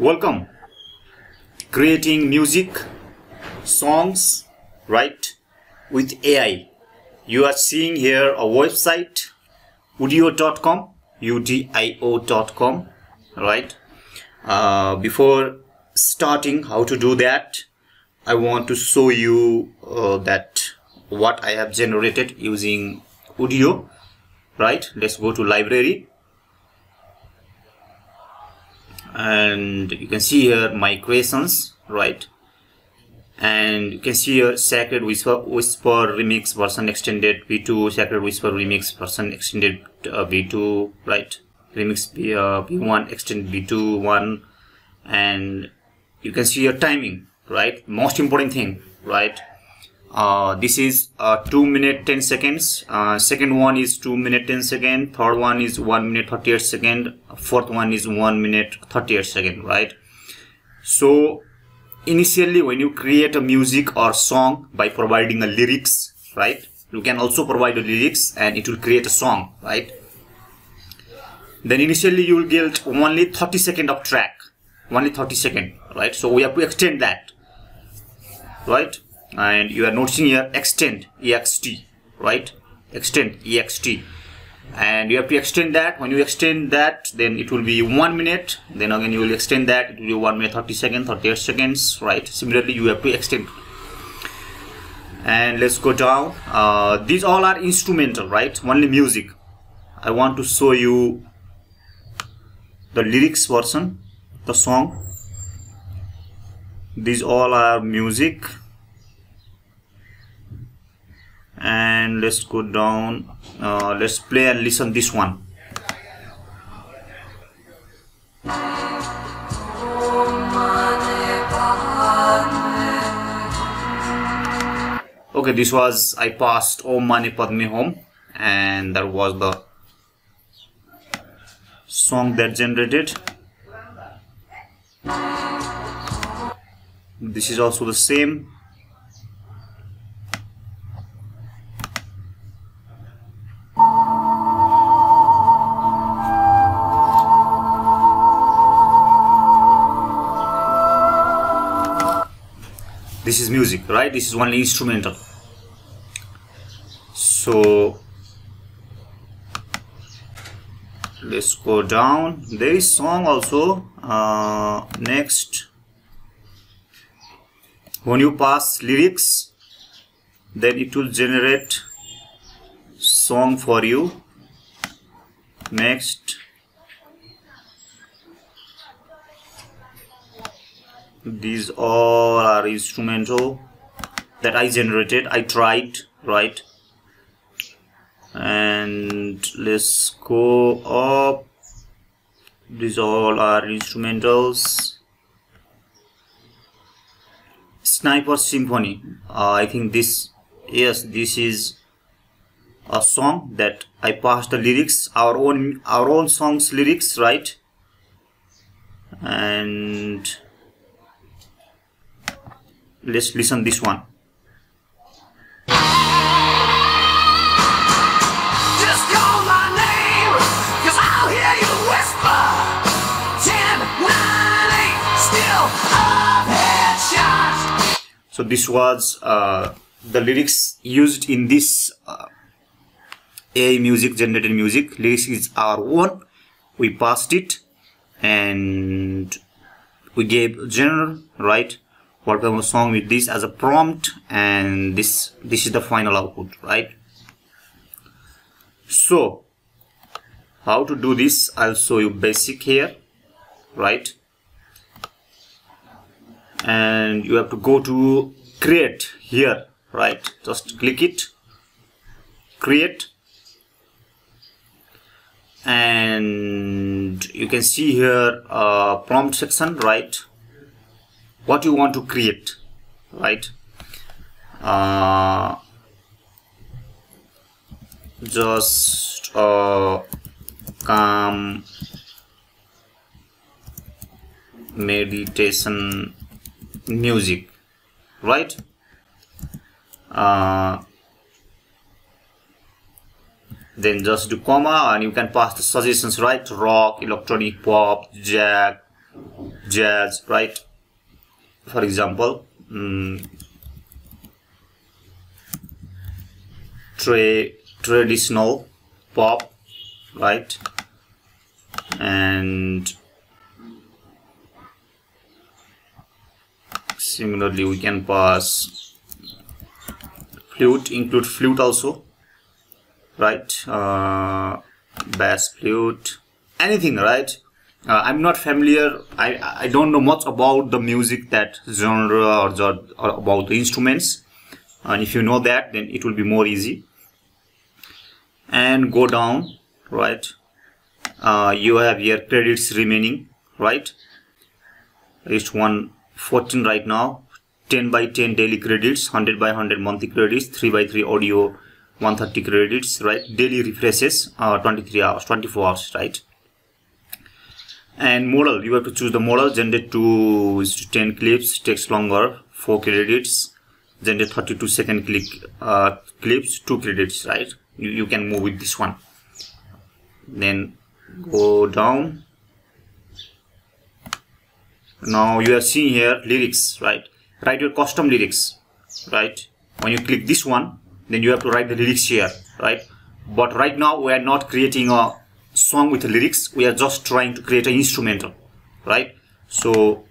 Welcome. Creating music, songs, right, with AI. You are seeing here a website, Udio.com, Udio.com, right? Before starting how to do that, I want to show you that what I have generated using Udio, right? Let's go to library. And you can see here my creations, right? And you can see here Sacred Whisper Remix version extended V2, Sacred Whisper Remix version extended V2, right? Remix V1 extended V2 1. And you can see your timing, right? Most important thing, right? This is 2 minutes 10 seconds, second one is 2 minutes 10 seconds, third one is 1 minute 38 seconds, fourth one is 1 minute 38 seconds, right? So initially when you create a music or song by providing a lyrics, right, you can also provide the lyrics and it will create a song, right? Then initially you will get only 30 seconds of track, only 30 seconds, right? So we have to extend that, right? And you are noticing here extend ext, right? Extend ext, and you have to extend that. When you extend that, then it will be 1 minute, then again you will extend that, it will be 1 minute 30 seconds 38 seconds, right? Similarly you have to extend. And let's go down. These all are instrumental, right? Only music. I want to show you the lyrics version, the song. These all are music. And let's go down, let's play and listen this one. Okay, this was, I passed O Mane Padme Hum, and that was the song that generated. This is also the same. This is music, right? This is only instrumental. So let's go down. There is song also. Next, when you pass lyrics, then it will generate song for you. Next, these all are instrumental that I generated, I tried, right? And let's go up. These all are instrumentals. Sniper Symphony, I think this, yes, this is a song that I passed the lyrics, our own song's lyrics, right? And let's listen this one. Just call my name, 'cause I'll hear you whisper. 10, 9, 8, still up headshot. So this was the lyrics used in this AI music, generated music. Lyrics is our own. We passed it and we gave genre, right? What kind of song with this as a prompt, and this is the final output, right? So how to do this, I'll show you basic here, right? And you have to go to create here, right? Just click it, create, and you can see here prompt section, right? What you want to create, right? Just calm meditation music, right? Then just do comma, and you can pass the suggestions, right? Rock, electronic, pop, jazz, jazz, right? For example, traditional pop, right? And similarly we can pass flute, include flute also, right? Bass, flute, anything, right? I'm not familiar, I don't know much about the music, that genre, or about the instruments, and if you know that, then it will be more easy. And go down, right? You have your credits remaining, right? It's 114 right now. 10 by 10 daily credits, 100 by 100 monthly credits, 3 by 3 audio, 130 credits, right? Daily refreshes, 23 hours, 24 hours, right? And modal, you have to choose the modal. Generate 2:10 clips, takes longer, 4 credits. Generate 32-second clips, 2 credits, right? You can move with this one. Then go down. Now you are seeing here lyrics, right? Write your custom lyrics, right? When you click this one, then you have to write the lyrics here, right? But right now we are not creating a song with the lyrics, we are just trying to create an instrumental, right? So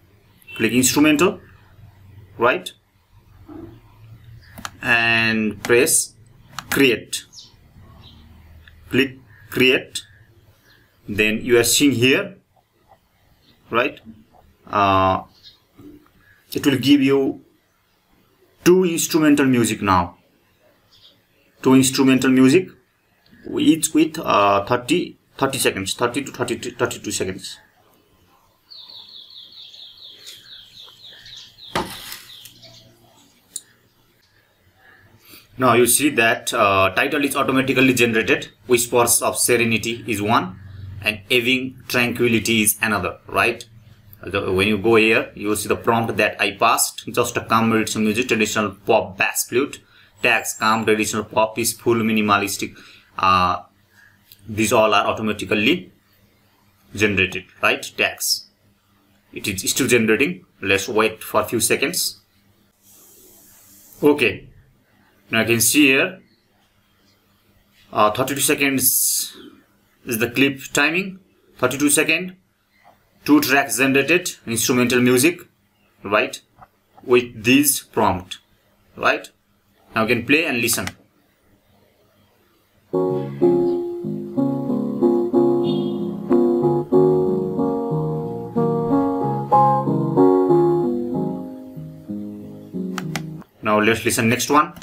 click instrumental, right? And press create. Click create. Then you are seeing here, right? It will give you 2 instrumental music now. 2 instrumental music, each with 30 to 32 seconds. Now you see that title is automatically generated. Whispers of Serenity is one, and Having Tranquility is another, right? When you go here, you will see the prompt that I passed. Just a calm traditional music, traditional pop, bass, flute. Tags, calm, traditional pop, peaceful, minimalistic. These all are automatically generated, right? Tags. It is still generating. Let's wait for a few seconds. Okay. Now you can see here, 32 seconds is the clip timing. 32 seconds. 2 tracks generated, instrumental music, right? With these prompt, right? Now you can play and listen. Now let's listen next one.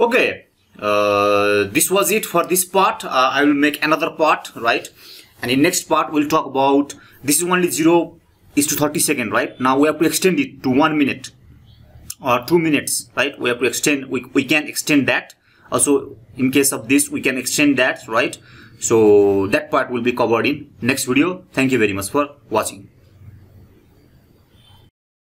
Okay, this was it for this part. I will make another part, right? And in next part we'll talk about, this is only 0:30 seconds, right? Now we have to extend it to 1 minute or 2 minutes, right? We have to extend, we can extend that also. In case of this, we can extend that, right? So that part will be covered in next video. Thank you very much for watching.